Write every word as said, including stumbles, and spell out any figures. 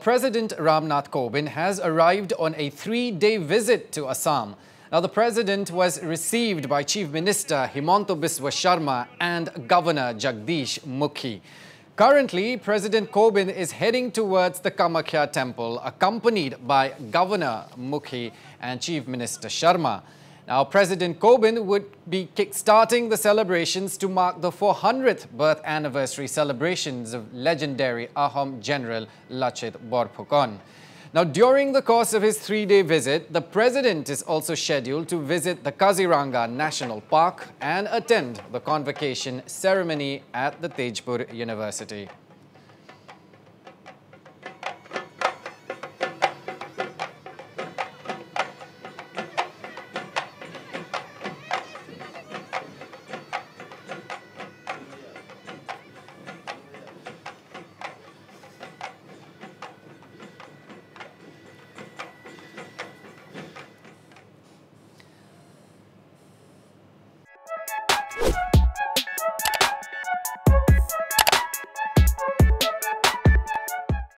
President Ram Nath Kovind has arrived on a three-day visit to Assam. Now, the president was received by Chief Minister Himanta Biswa Sharma and Governor Jagdish Mukhi. Currently, President Kovind is heading towards the Kamakhya temple, accompanied by Governor Mukhi and Chief Minister Sharma. Now, President Kovind would be kick-starting the celebrations to mark the four hundredth birth anniversary celebrations of legendary Ahom General Lachit Borphukan. Now, during the course of his three-day visit, the president is also scheduled to visit the Kaziranga National Park and attend the convocation ceremony at the Tezpur University.